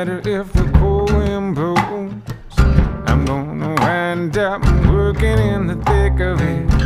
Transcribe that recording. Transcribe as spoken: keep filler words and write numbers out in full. matter if the poem blows, I'm gonna wind up working in the thick of it.